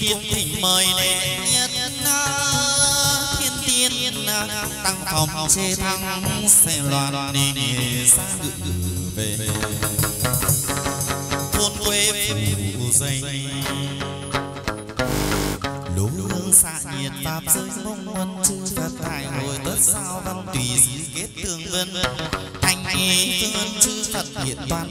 tiên thỉnh mời đến thiên tiên tăng phòng chê thăng xe loạn đi xa ngự về thôn quê phủ dày lũ hương xạ nhiệt pháp giới mong quân chư Phật thải hồi tất sao văn tùy dĩ kết tương vân thanh ý tương chư Phật hiện toàn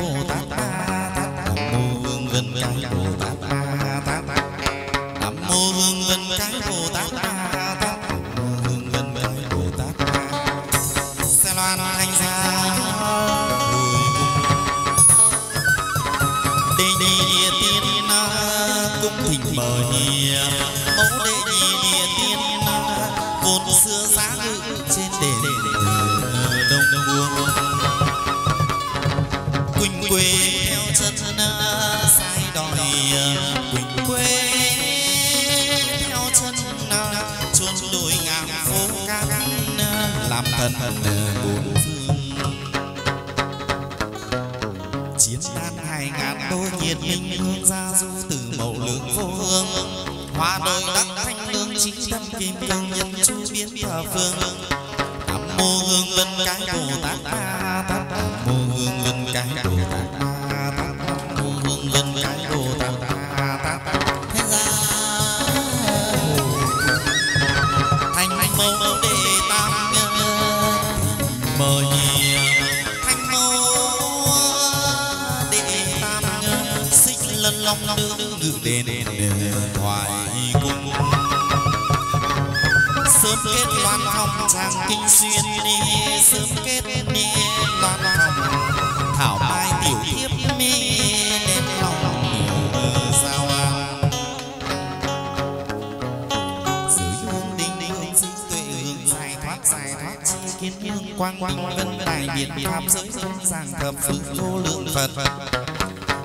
Bồ Tát Ba Nam Mô Hương Vân Cái Bồ Tát Ba Nam Mô Hương Vân Cái Bồ Tát Ba Nam Mô Hương Vân Cái Bồ Tát Ba Xe loan thanh ra Đệ Nhị Địa Tiên cung thỉnh mời mẫu Đệ Nhị Địa Tiên vốn xưa giá ngự trên đền Đông Buông Quỳnh quê theo chân sai đòi Quỳnh quê theo chân chôn đồi ngàn phố cát làm thần bốn phương chiến đan hai ngàn đôi nhiệt minh hương gia du từ mẫu lượng vô hương hóa đời đắc thanh lương chính tâm kim cương nhân chu biến thờ phương Nam Mô Hương Vân Cái Bồ Tát Ba Nam Mô Hương Vân Cái Bồ Tát Ba Vân Cái Bồ Tát Ba thế ra thành mẫu Đệ Tam mời thành mẫu Đệ Tam xích lân long ngự đền thoại cung sớm kết loan phong tràng kinh xuyên đi sớm kết đi loan phong thảo mai tiểu thiếp mi quang quang vân tài điện pháp giới giảng thập phương vô lượng Phật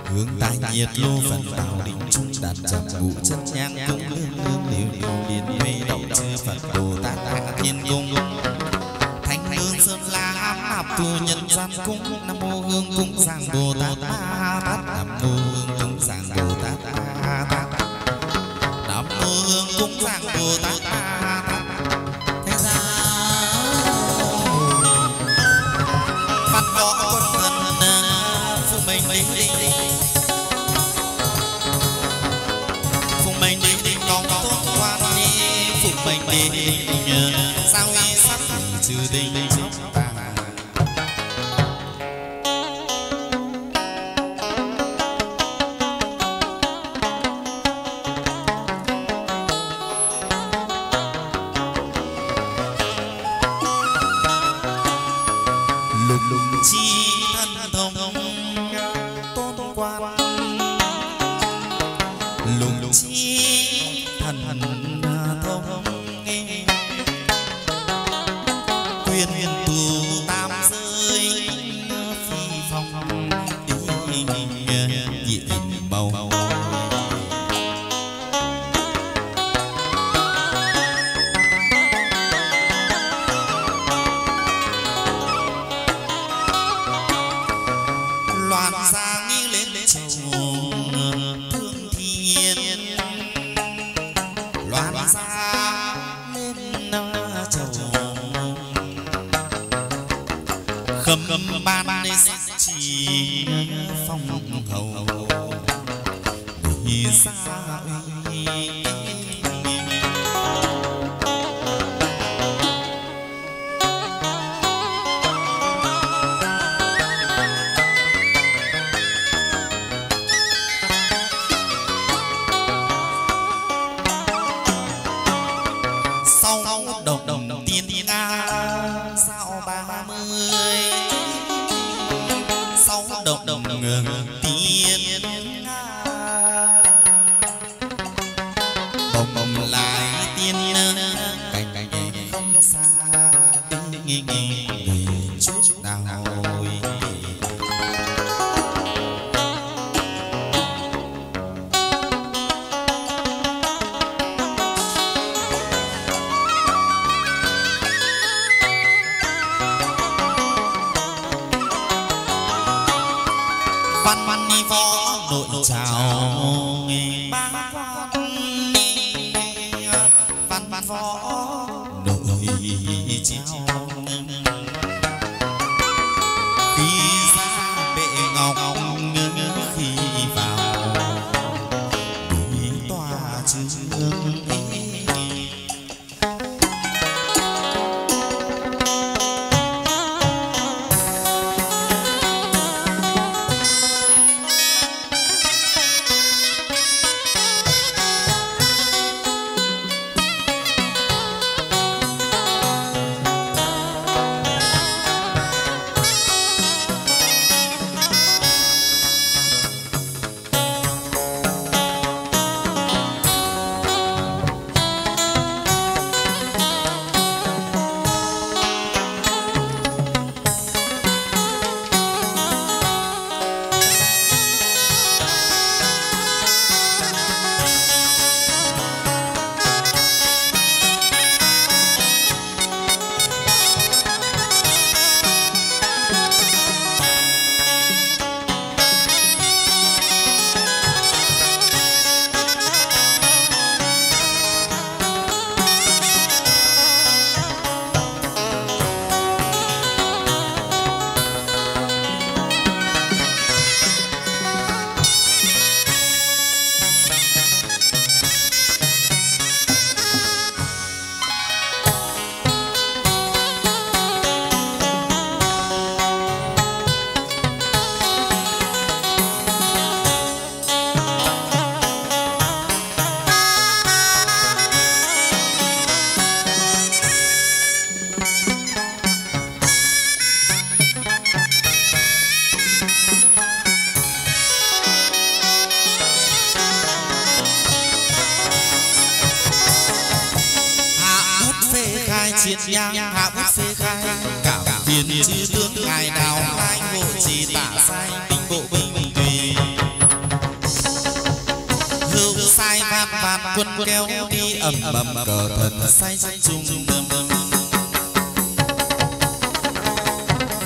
hướng tài nhiệt lô phần tạo định trung đạt trầm ngũ chân nhang cung lương liễu điện mê động chư Phật Bồ Tát Hạ Thiên Cung thánh hương sơn la ám hạp tu nhân gian cung Nam Mô Hương Cung giảng Bồ Tát Nam Mô Hương Cung giảng Bồ Tát Nam Mô Hương Cung giảng Bồ Tát sao nghe sắc trừ tình chóc tà lục lục chi thân thông tôn quan lục lục chi thần văn văn ni võ nội chào nổi treo. Khi ra bệ ngọc khi vào đuổi tòa trường Chiết nhang hạ bút phê khai cảm tiền chư tướng ngài đào lai ngộ trì tả sai tinh bộ bình tùy hữu sai vạn vạn quân kéo đi ầm ầm cờ thần sai chung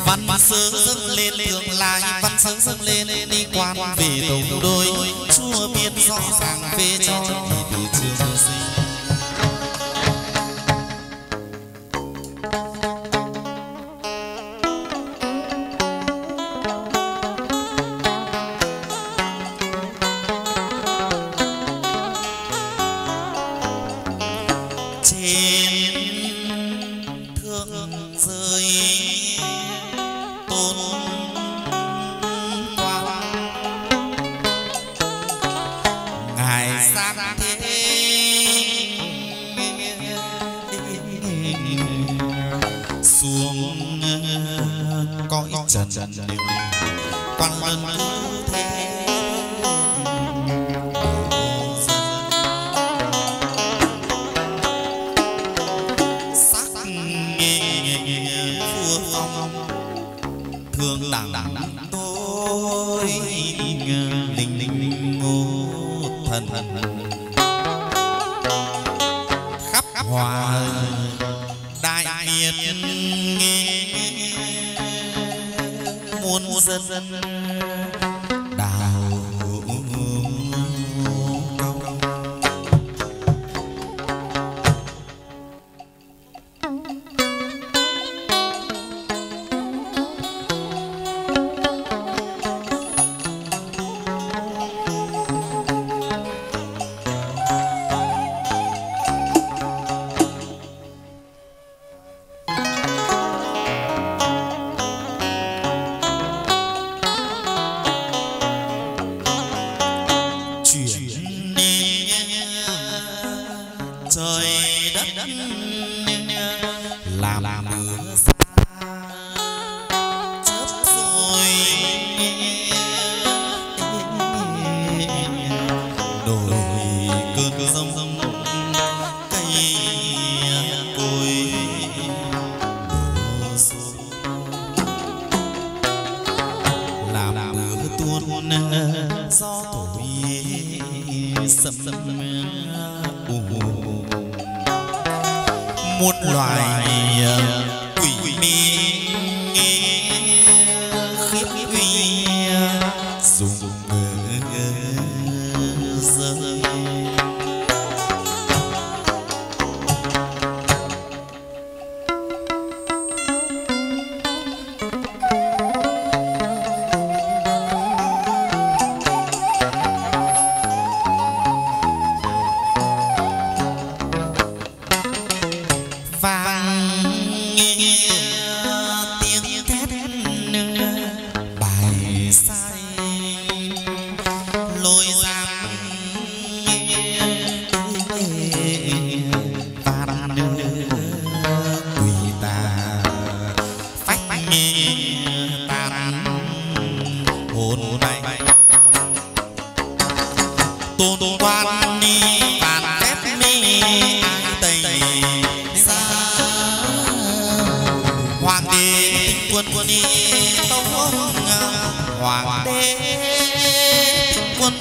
văn sướng dâng lên thượng lai văn sướng dâng lên đi quan về đồng đôi chúa biết rõ ràng về cho thì trường sinh. vang tiếng thét bài sai lôi giang ta đàn quỷ tà phách ta đàn hồn này tôn quan đi tàn phép mi tây xa hoàng đế quân đi tông hoàng đế quân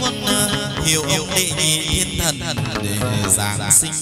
hiểu đệ thiên thần để giáng sinh.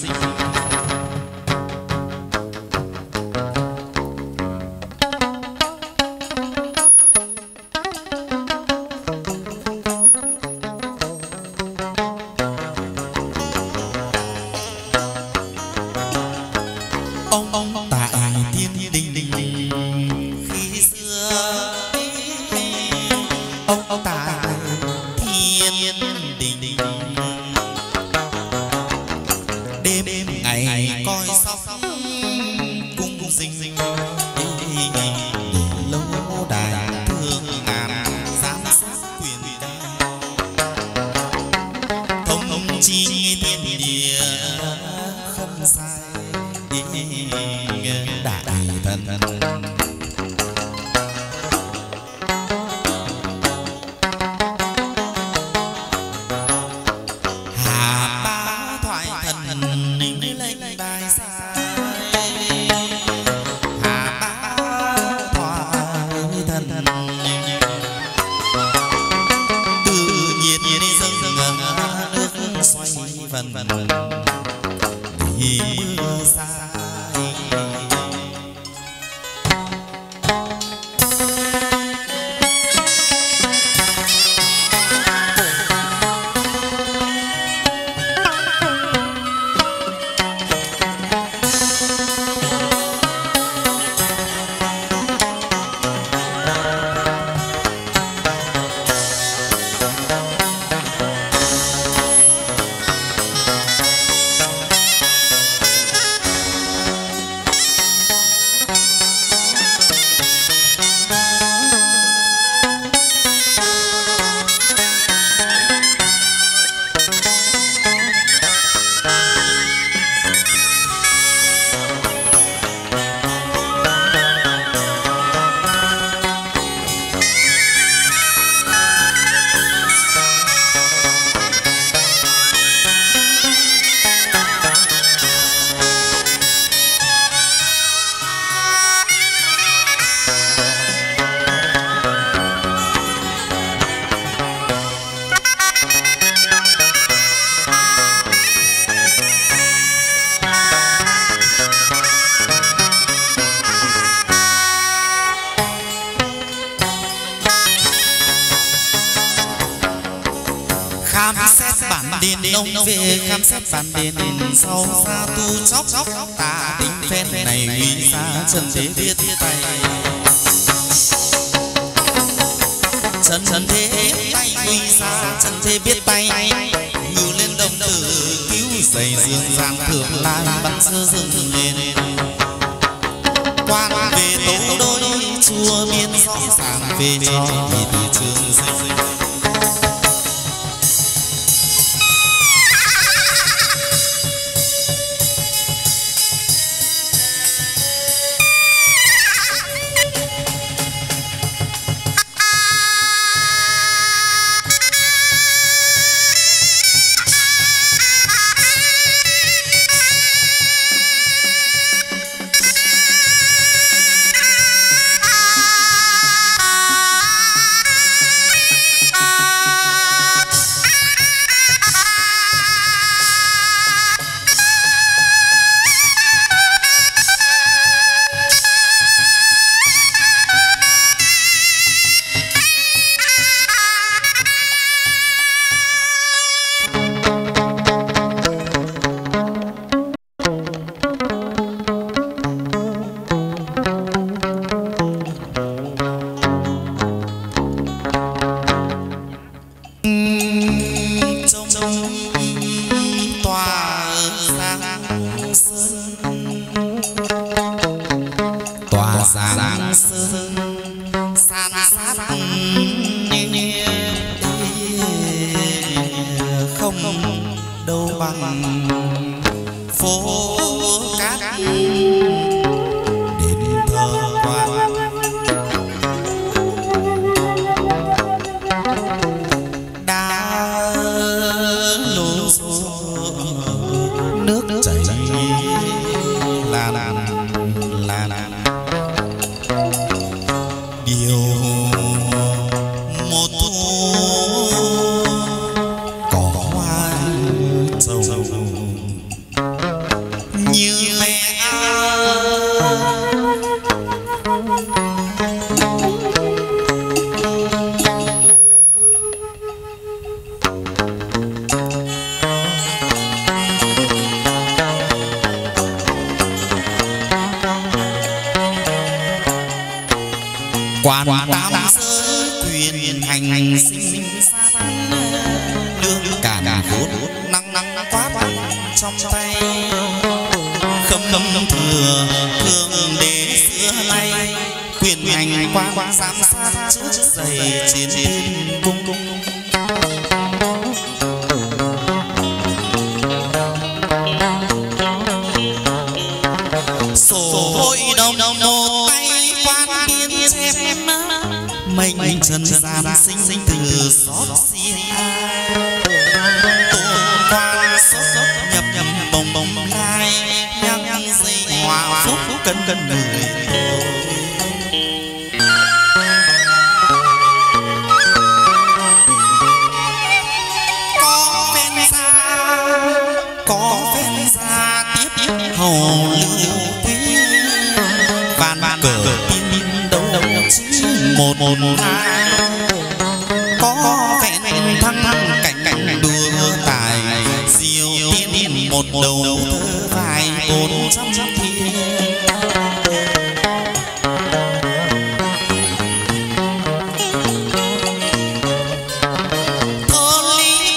Sau ra tu chóc tà tính phen này uy ra trần thế viết tay trần thế tay uy ra trần thế viết tay ngưu lên đồng tử cứu dày dương giang thượng lai bắn sơ dương lên quan về tấu đôi chùa biên rõ ràng về cho thì trường sinh. sáng sương san sát không đâu bằng phố cát đến thơ quan. Đã lũ nước chảy là điều một thu quan tam giới thuyền hành sinh sát lương cản đốt nắng quá trong tay khâm thừa thương đế xưa nay quyền hành quan giám sát trước giày chiến cung sổ hội đồng nô tay quan biên chép mình trần gian sinh từ xót xia tổ quan sốt nhập bồng lai nhang dây hòa phúc cân người có phen ra tiếp hầu lưu cờ tiên đâu chứ một có vẹn thăng cảnh đưa tài diêu tiên một đầu thơ vài 400 thiên thơ lý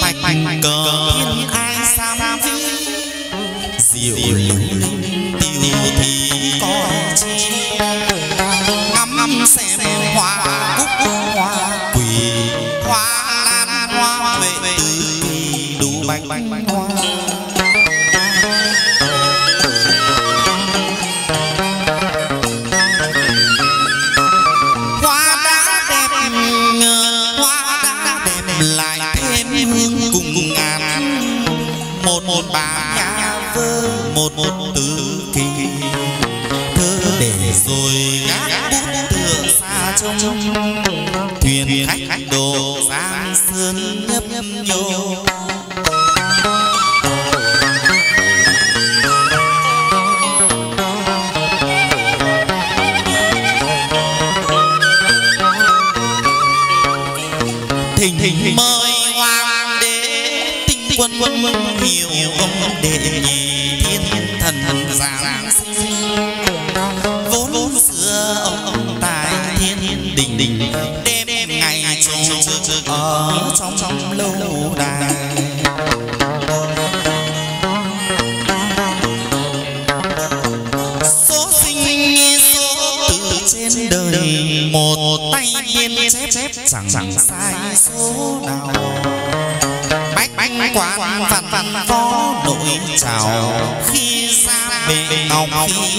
bạch cờ tiên ai sam vi diệu thì có chi ngắm xem hoa cúc hoa quỳ hoa lan hoa huệ từ đủ bánh hoa hoa đã đẹp lại thêm hương cùng ngàn một bà nhà vơ một tứ kỳ để rồi gác bút tựa xa trông thuyền khách đồ giang sơn nhấp nhô thỉnh mời hoàng đế tinh quân hiểu ông đệ nhì thiên thần giáng sinh vốn xưa ông tài thiên đình đêm ngày trông ở trong lâu đài số sinh số từ trên đời một tay biên chép chẳng sai số nào bách quán phản có nỗi chào khi ra bệ ngọc khi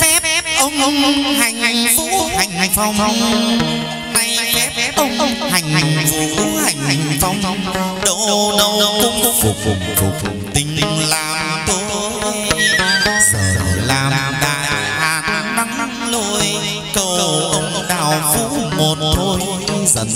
phép ông hành vũ hành phong nay phép ông hành vũ hành phong đâu cũng phục tình làm tôi giờ làm đại lôi cầu ông đào phú một thôi dần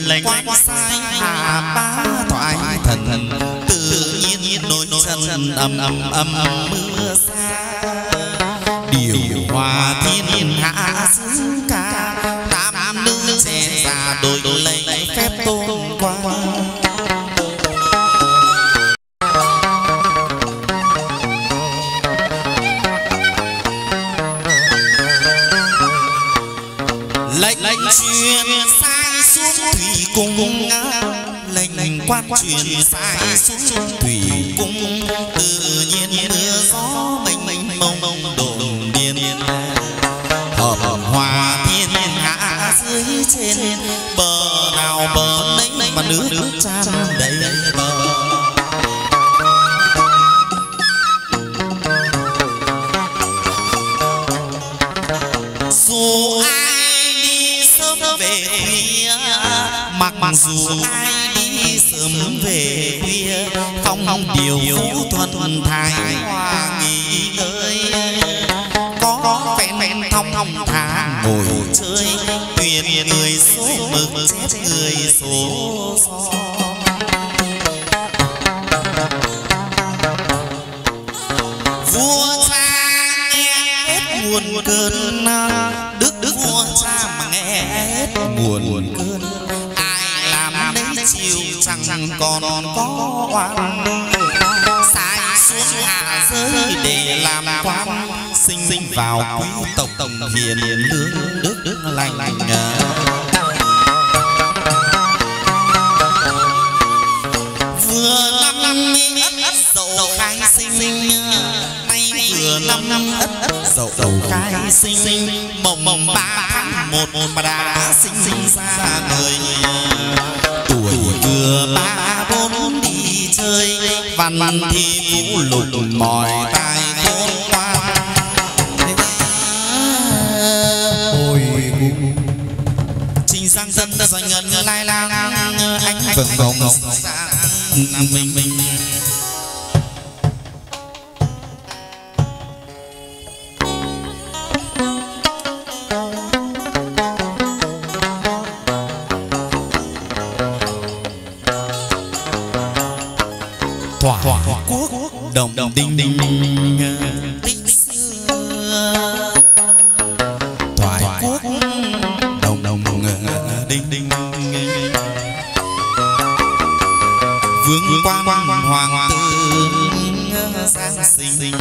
lành quan sai hà ba thoại thần tự nhiên nỗi trần ầm mưa xa điều hòa thiên hạ xứ ca tám nữ trẻ già đôi lấy phép tôn quang. Lệnh truyền sai xuống thủy cung, lệnh quan truyền sai xuống thủy cung, tự nhiên mưa gió mênh mông đồn điên, hợp hòa thiên hạ dưới trên, bờ nào bờ nấy mà nước tràn đầy bờ. Dù mặc dù ai đi sớm về khuya, phong điều phú thuần thái hoa nghỉ ngơi, có vẹn thong thả ngồi chơi, tuyệt người số mực chết người số so. Vua cha nghe hết nguồn cơn, đức vua cha mà nghe hết nguồn cơn, chiều chẳng còn có oan, sai xuống hạ giới để làm quan, sinh vào quý tộc tổng hiền lương đức lành lành. Vừa năm ất dậu khai sinh, nay vừa năm ất dậu khai sinh, mồng 3/1 mà đã sinh ra đời. Vừa 3-4 đi chơi, văn thì vũ lục mỏi tai khôn ngoan. Ôi Trình Giang dân dân ngân ngân lai lang anh vầng ngọc mình. Thỏa quốc đồng đinh tích xưa, thoại quốc đồng đinh vương quan hoàng tử giáng sinh đền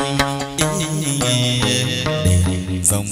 rồng.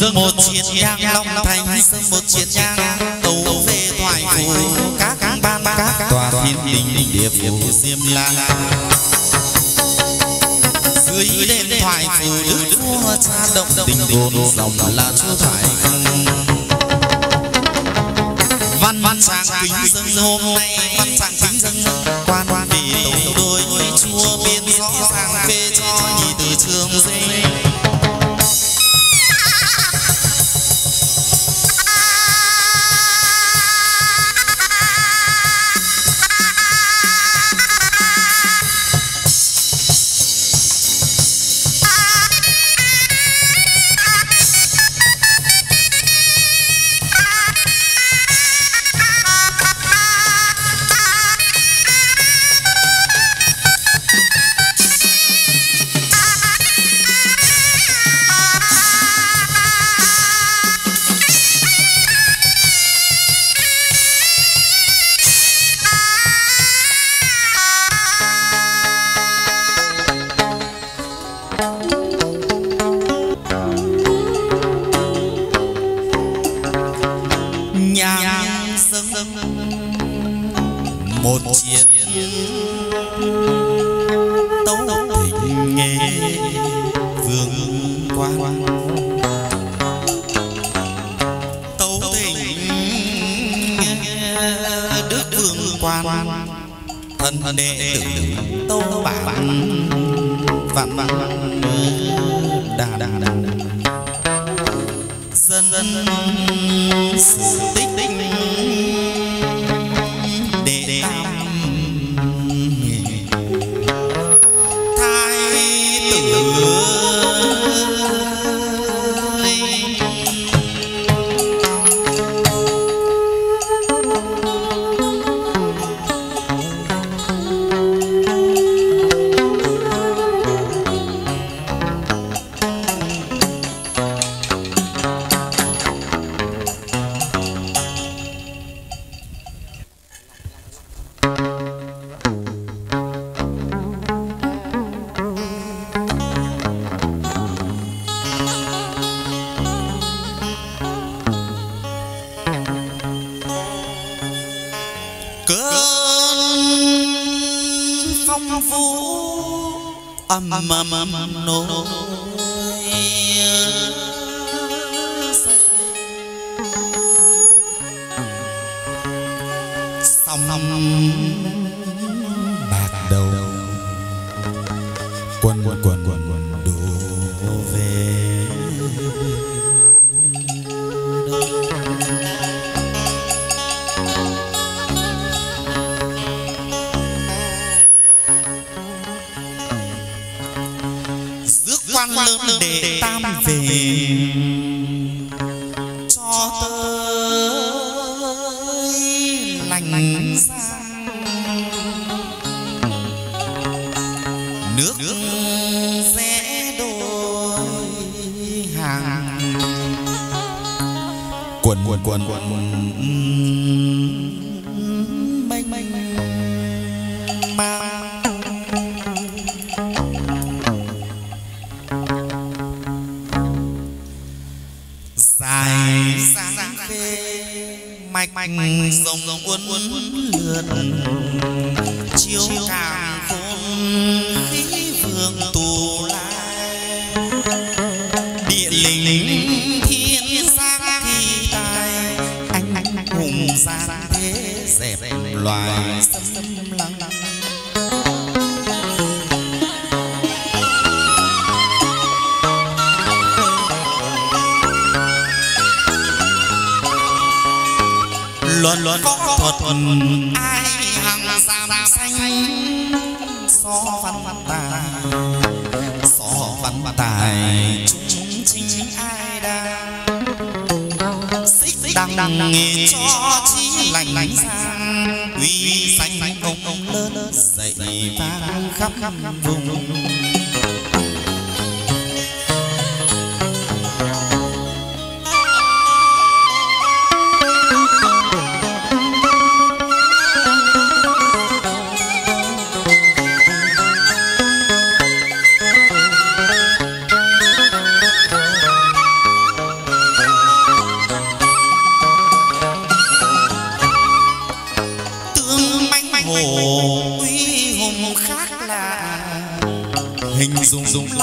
dâng một chiến nhang Long Thành, dâng một chiến nhang tấu về thoại phủ các ban các tòa thiên đình địa phủ Diêm La. Dưới đêm thoại phủ Đức vua cha động tình hồn lòng là chúa thoại. Văn văn sáng kính dâng hôm nay, văn sáng kính dâng quan quan vì tấu đôi chúa biên rõ ràng phê cho nhị từ trường dây.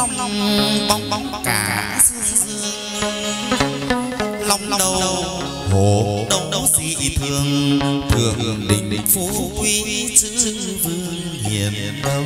long bóng cả long đầu hồ đâu dị thường thường định phú quý chữ vương hiền đông.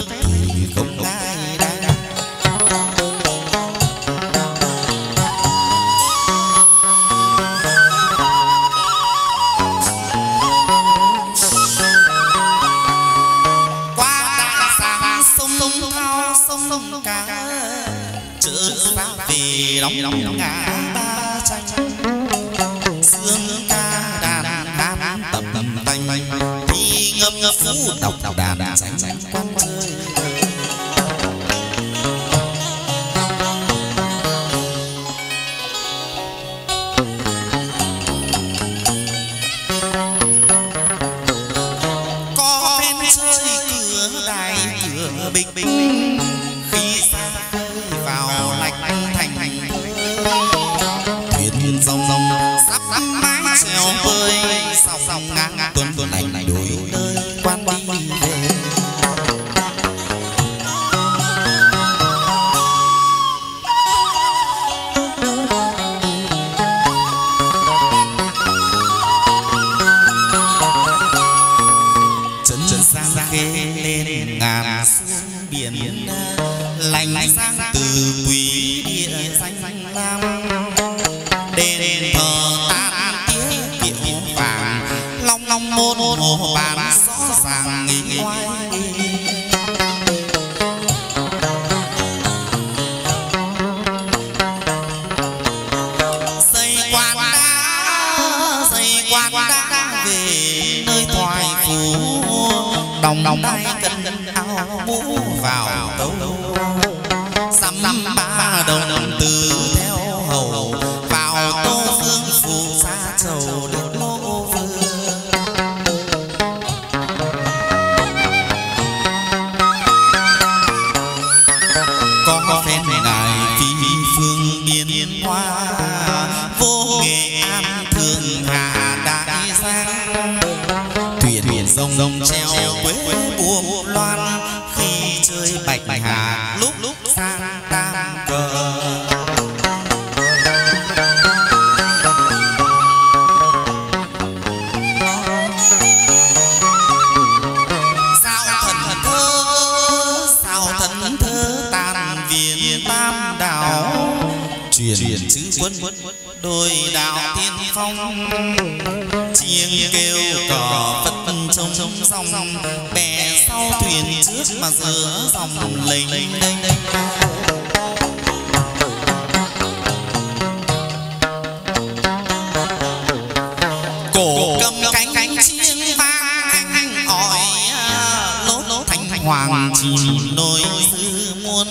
sông ngang tuần tuần này đổi nơi quan đi về. Đồng tay cân áo mũ vào tấu xăm ba đầu đồng từ theo hầu vào tô phương phù xa trầu được lỗ vương. Có phen ngài phi phương biên hoa vô nghệ an thường hà đại giang thuyền rồng treo quế buông loan khi chơi bạch hà lúc sang tam cờ. Sao thần thơ tàn viền tam đảo truyền chữ quân đôi đạo thiên phong chiêng kêu cò phất phân trông sông bè sau thuyền trước mà giữa dòng lênh đênh. Cổ cầm cánh chiêng vang anh ỏi lốt thành hoàng chìm nỗi dư muôn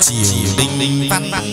chiều đình văn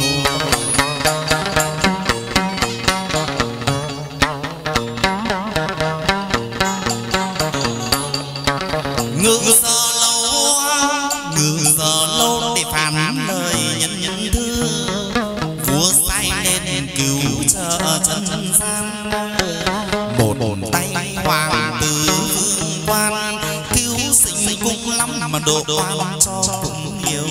Ngự giờ lâu để phản lời nhân thư vua sai lên cứu trợ trần gian một tay hoàng tử vương quan cứu sinh cung lắm mà độ quan cho cũng nhiều.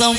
Đồng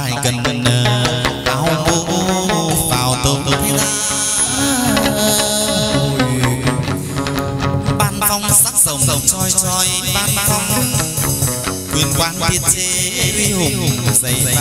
tài cần mình áo mũ vào tường thế ban phong sắc rồng choi choi ban phong quyền quan thiên chế uy hùng dày vang.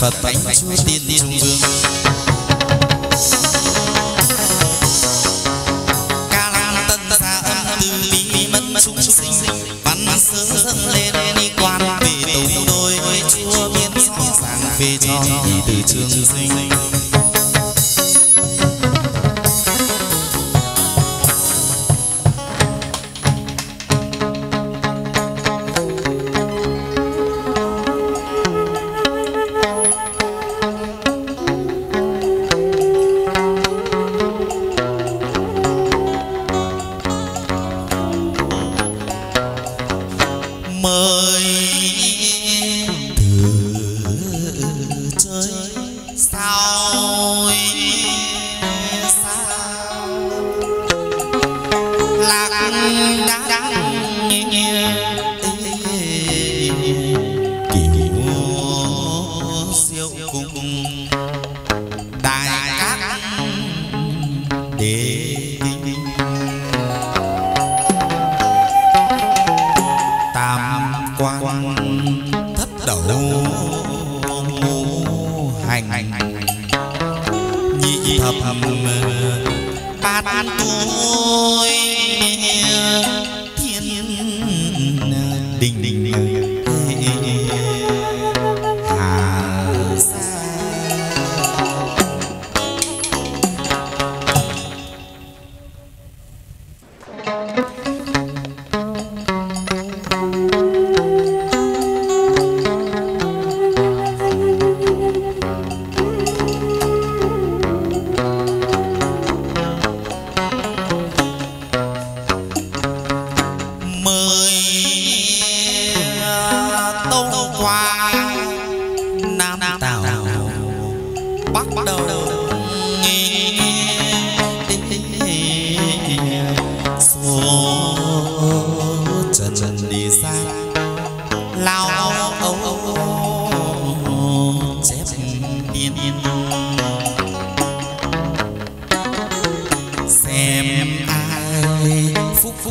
Phật tánh chúa tiên trung dương ca lan tân ra âm từ bi mẫn chúng sinh văn sướng dâng lên đi quan về tổ đôi chúa biến rõ ràng về cho thì từ trường sinh mời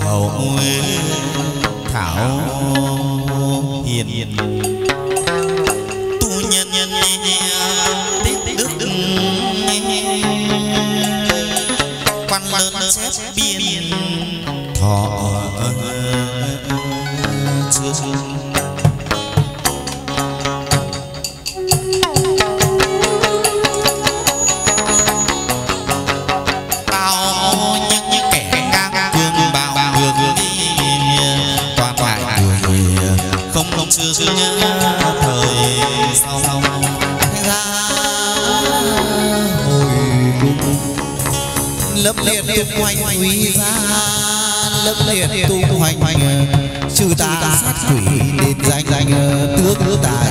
hậu thảo hiền tu nhân nhân tết đức quan lớn xét biên thọ chưa liệt tung hoành quý gia lâm liệt tung hoành trừ tà sát quỷ đền danh tướng tài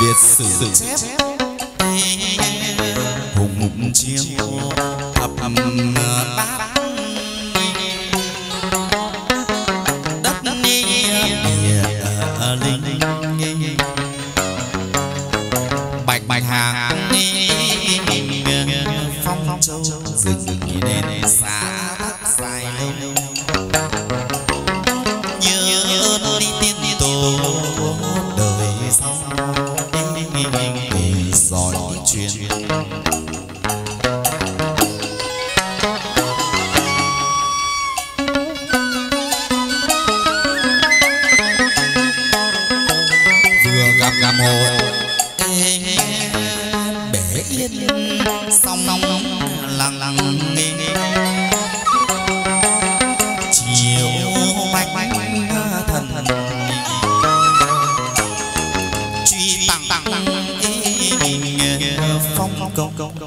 Việt sử hùng chiêu thập bát đất linh bạch bạch hàng phong châu rừng đền xa thác dài lâu nhớ ơn đi tiên tổ đời sau giỏi chuyện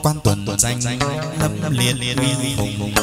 quan tuần danh lâm liệt uy hùng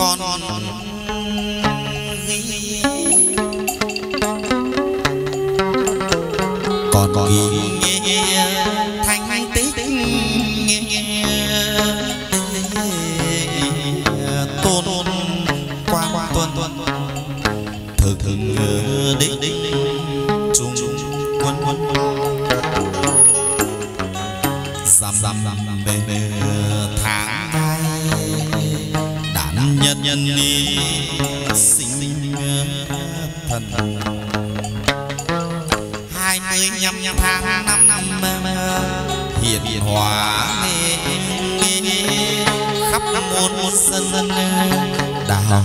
con ghi, con ghi thanh tích tôn qua tuần thực đích trung quân dăm về tháng đản nhân đi sinh thần 25 tháng 5 hiền hòa khắp muôn dân đào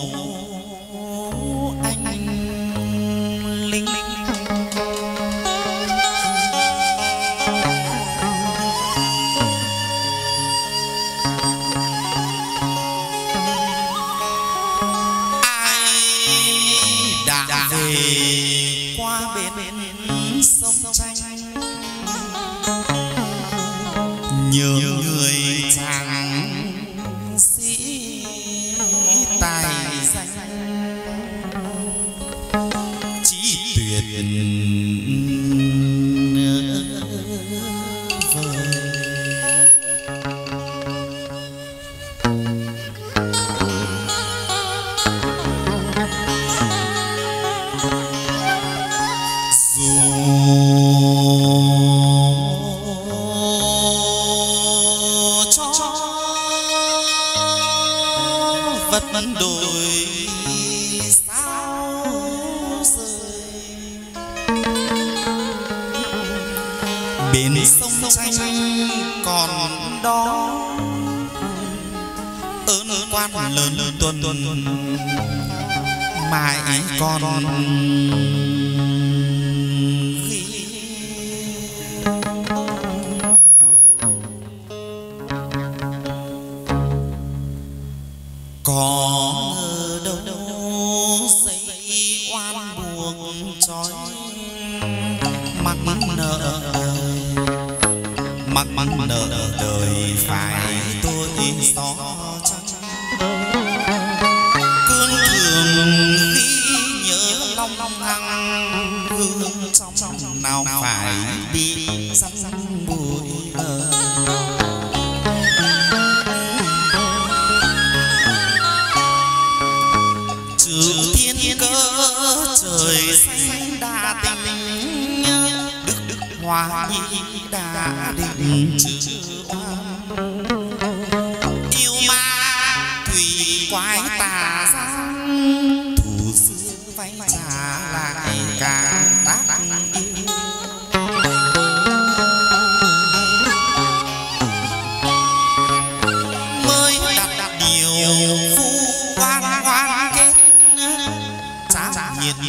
anh linh nhiều người chàng sĩ tài danh trí tuyệt vời đổi sao rời bên sông tranh còn đó ơn quan lớn tuần mãi còn có đâu đâu dây oan buồn trói mắc nợ đời phải tôi gió trắng cương thường khi nhớ long hăng hương trong nào phải đi răng bụi trời xanh đa tình đức hòa nhi đa định trừ yêu ma thủy quái tà giang thủ sư vay trả lại càng tác yêu mới đặt điều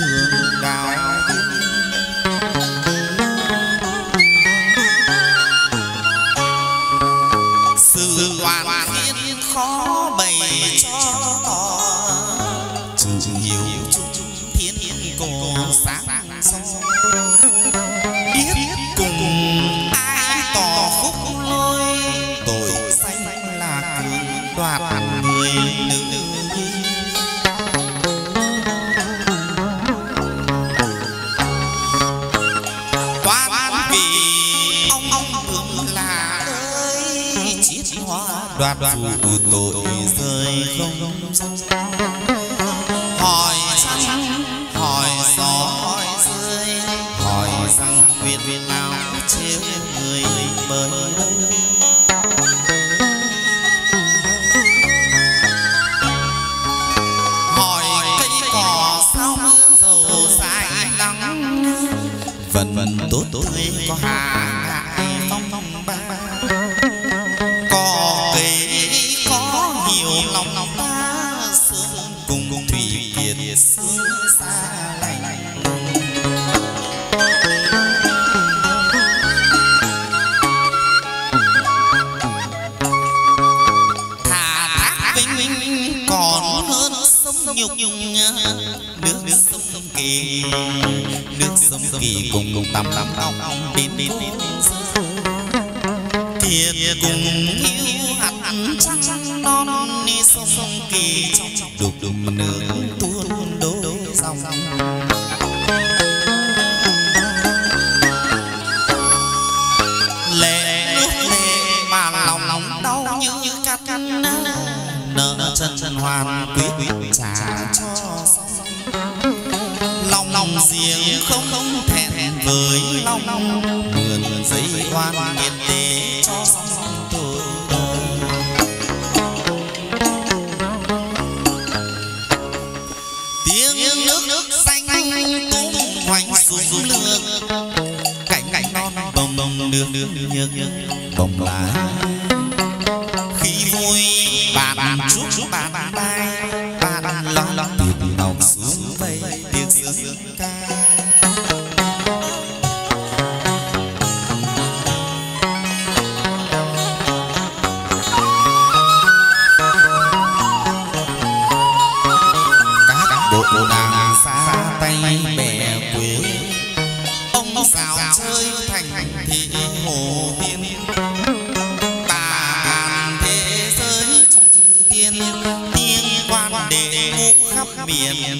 thường đạo sự hoàn thiên khó bày cho tỏ trừ nhiều chung thiên cổ sáng soi đoạt dù tội rơi không hỏi trăng hỏi gió rơi hỏi rằng Việt nào chiếu người bờ đông. Vần tốt tươi có hạ phong ba có cây có nhiều lòng ta sương cùng thủy kiệt sương xa lạnh thả thác vinh còn hơn sông nhục nước sông kỳ sông kỳ cùng tầm ông đến thiệt cùng yêu hạt trăng non đi sông kỳ trong đục nước tuôn đôi dòng lệ nước lệ mà lòng đau như cát căn nợ chân hoàn quyết trả cho lòng riêng không thẹn với lòng mượn giấy oan nghiệt tế cho sóng tôi tiếng nước xanh tung hoành xuống nước cảnh non bồng nước bồng lá khi vui bạn chúc bạn bay bạn lòng tiếng tàu xuống vây tiếng sướng ca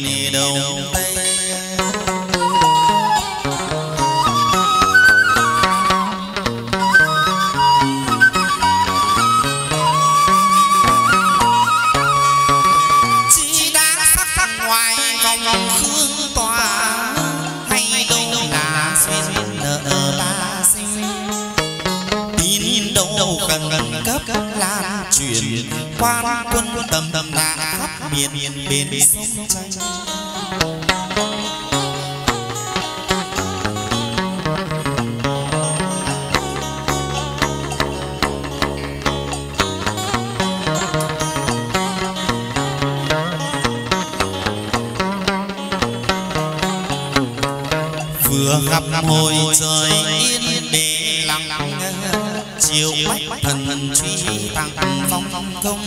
miền đông tây chỉ đã sắc ngoài vòng khương tòa hay đâu là duyên nợ ta sinh tin đâu cần cấp là chuyển quan quân tầm đã khắp miền bên sông tranh vừa gặp hồi trời yên để lặng chiều bách thần truy tặng phong công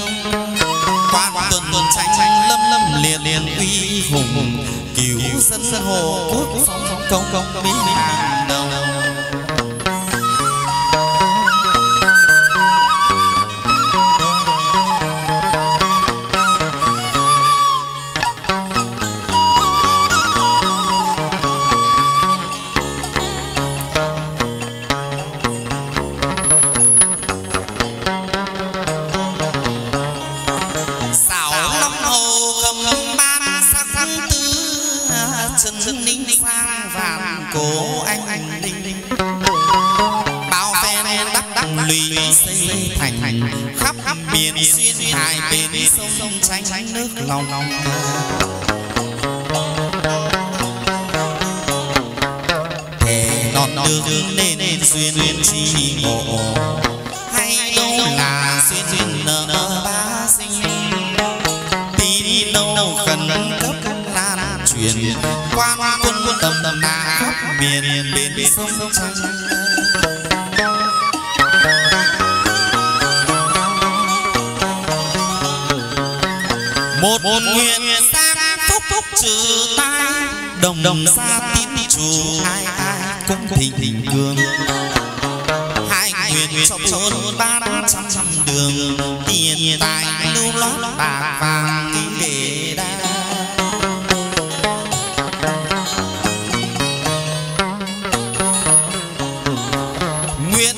qua tuần tranh lâm liền uy hùng cứu dân hồ quốc công binh hàng đầu lòng thề non đường nên duyên chi ngộ hay đâu là duyên nợ ba sinh tin đâu cần cấp là truyền quan quân tầm đã khắp miền bên sông tranh một nguyện sang phúc trừ tai đồng xa tín chủ ai cũng thịnh vượng hai nguyện trong thôn ba trăm đường tiền tài lưu lót bạc vàng ký lệ đa nguyện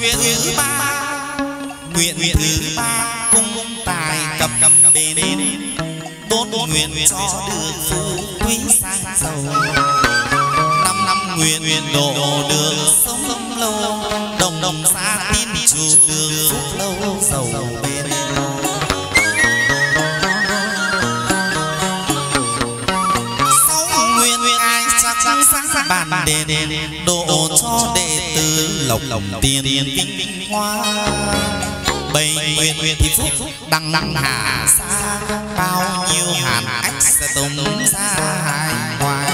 thứ ba cung bên bốn nguyện cho đường phú quý sang giàu, năm năm nguyện đổ đường sống lâu, đồng đồng xa tin chủ đường phúc lâu giàu bên. Bàn đền độ cho đệ tử lộc tiền vinh hoa, bày nguyện thì phúc đăng nặng hạ xa, bao nhiêu hàn ách sẽ tống ra hải hoài.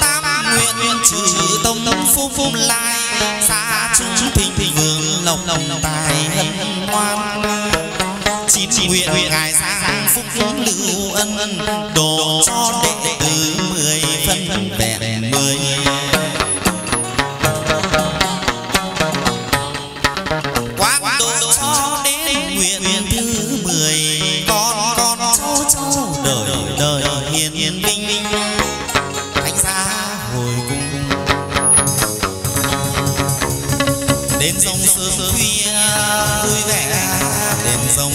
Tam nguyện trừ tông phúc lai, xa chúng thịnh vượng lộc tài hân hoan. Chín nguyện ngài sang phúc lưu ân, đồ cho đệ tử 10 phân vẹn 10. Quán đồ cho đến nguyện thứ 10, con cháu cháu đời đời hiền vinh. Thánh giá hồi cung đến sông sớm khuya vui vẻ, đến sông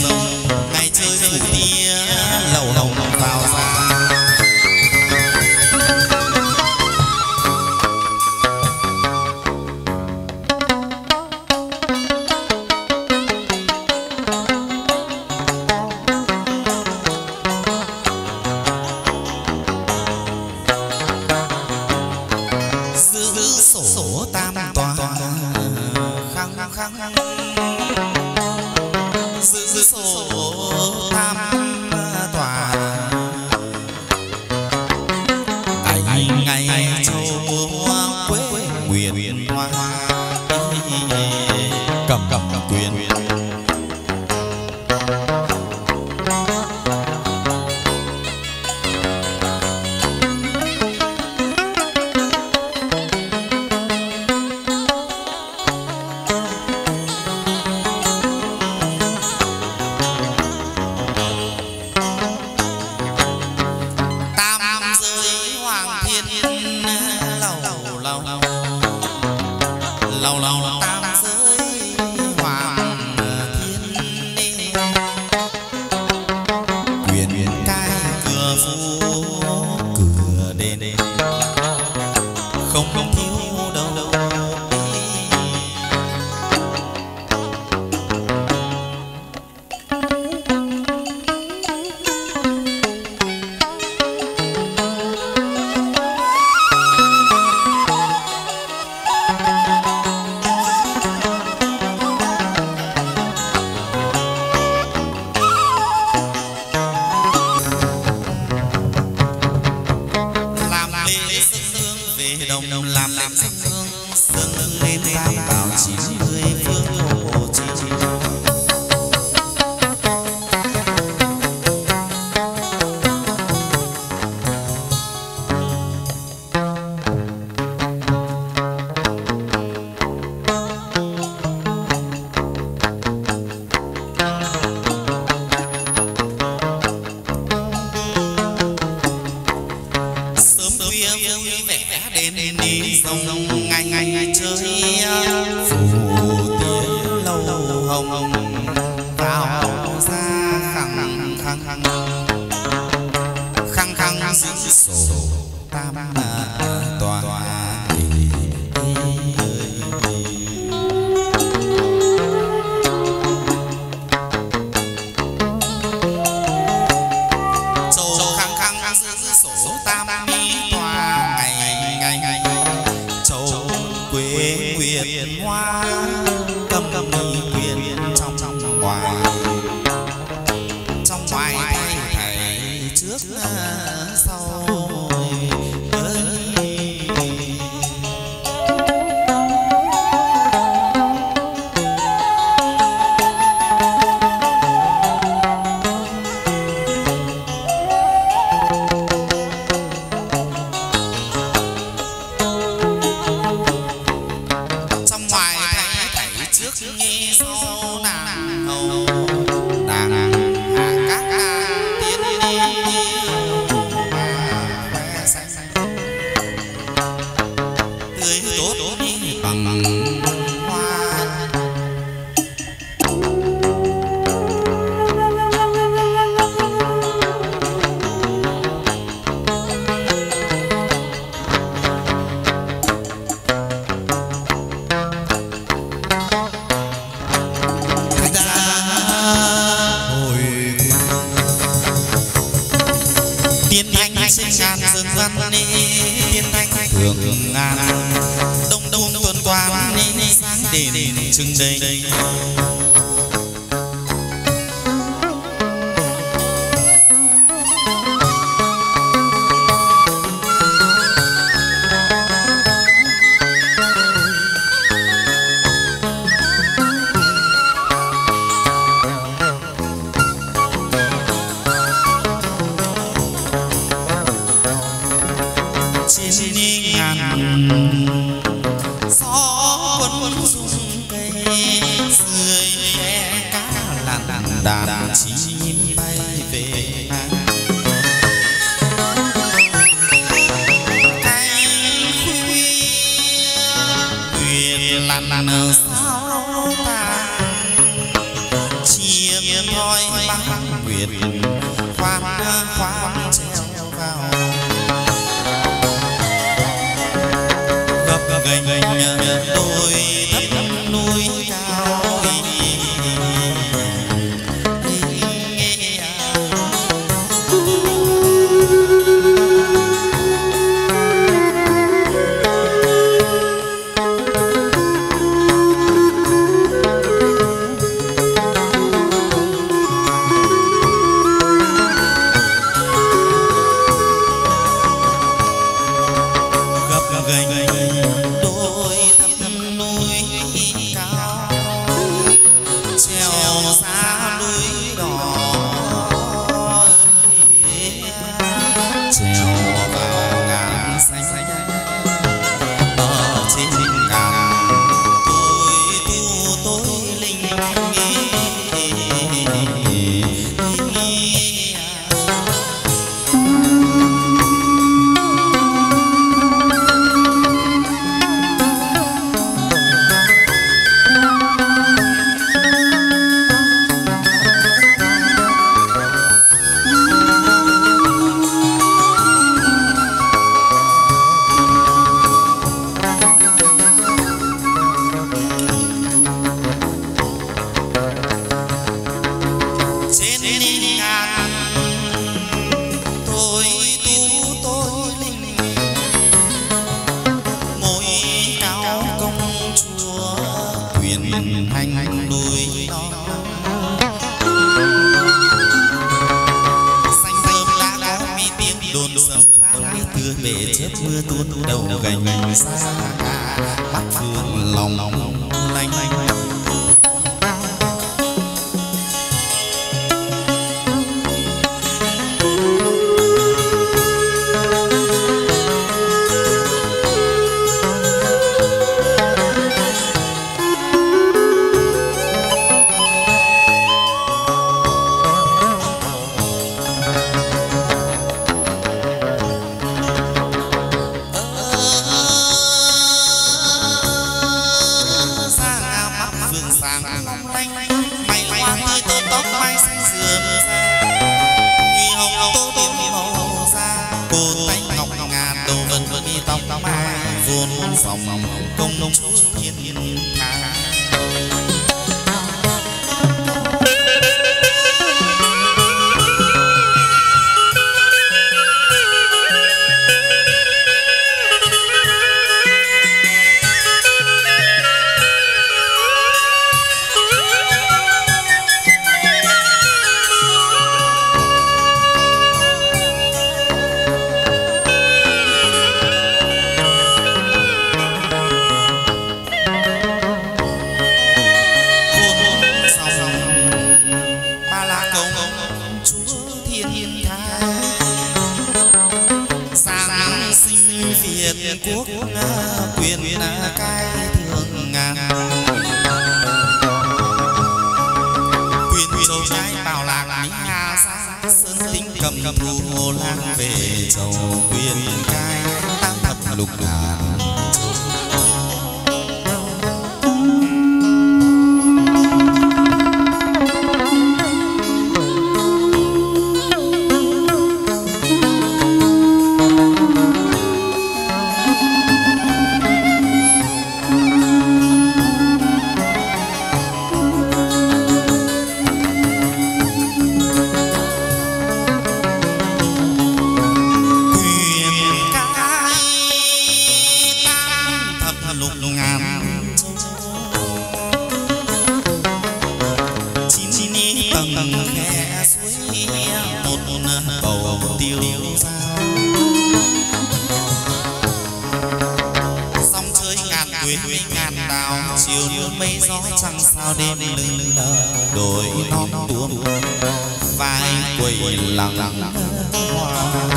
Thường An, đông đông tuần qua nên sáng đèn trưng đây. suy ngàn đào chiều nước mây gió chẳng sao đêm lưng đồi non tuông vai quầy lặng hoa.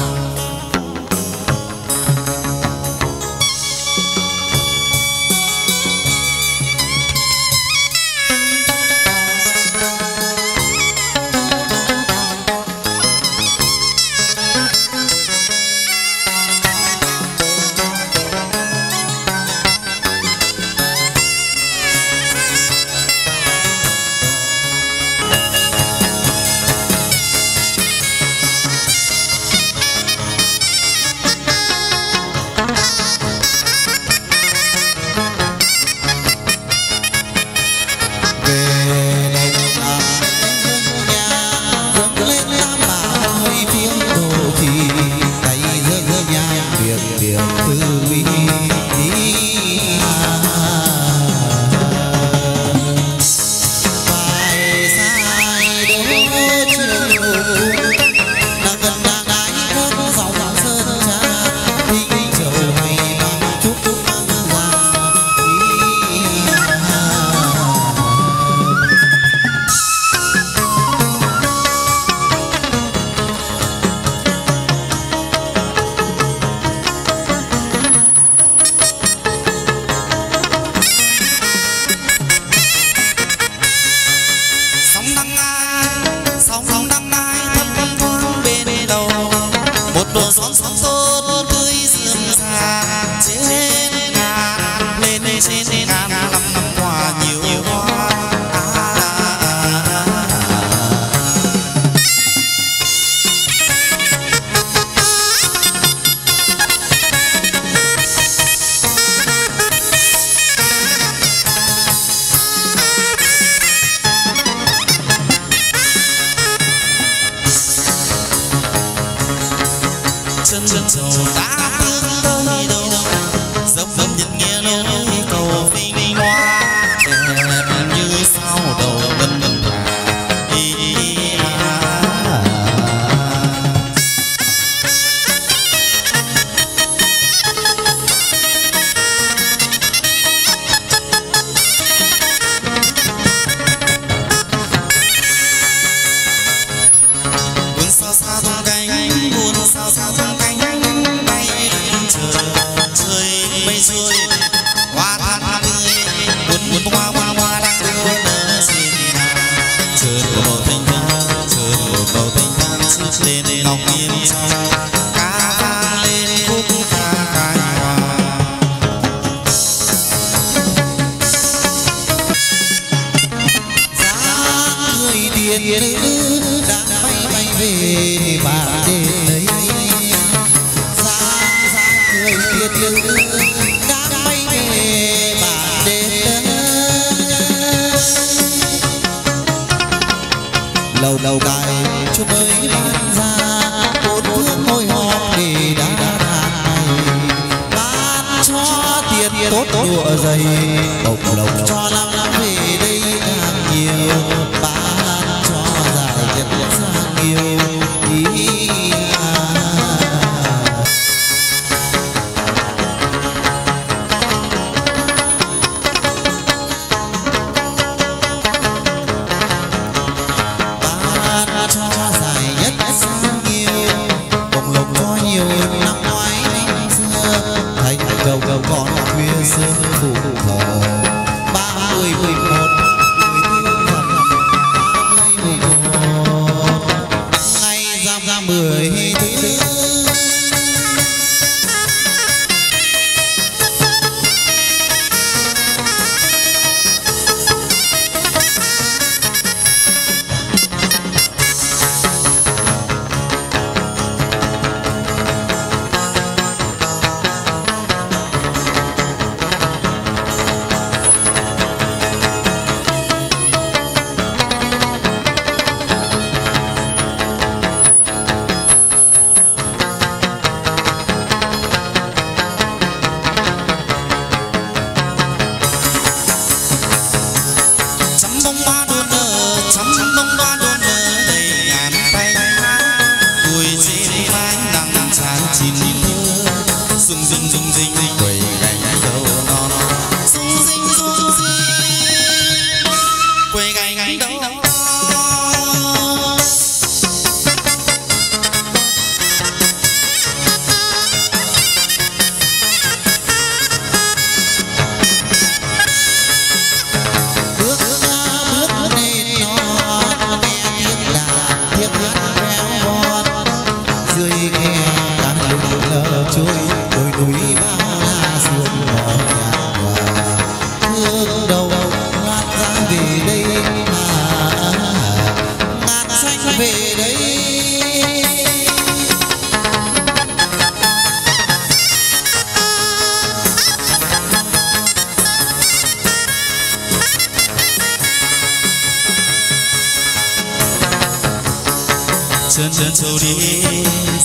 sơn sơn sâu đi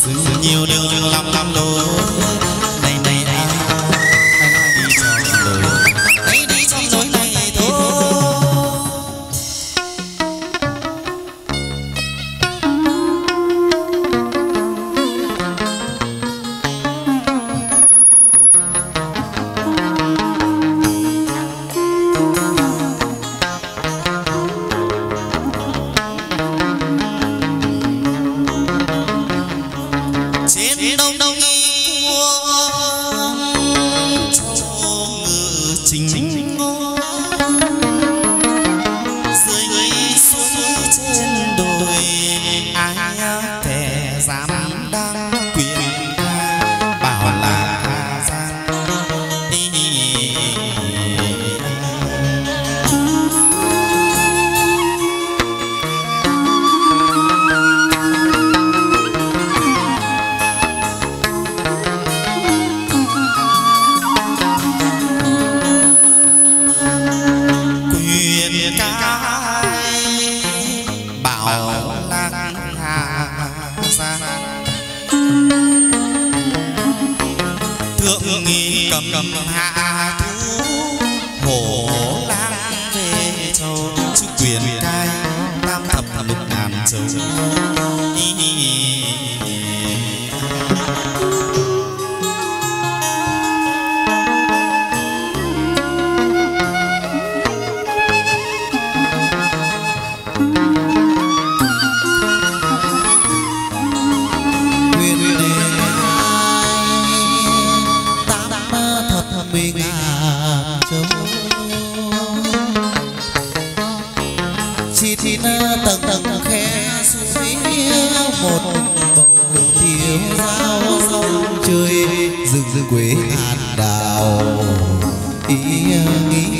dừng nhiều điều lắm lối này này anh đi trong đời hãy đi trong lối này thôi. Đào ý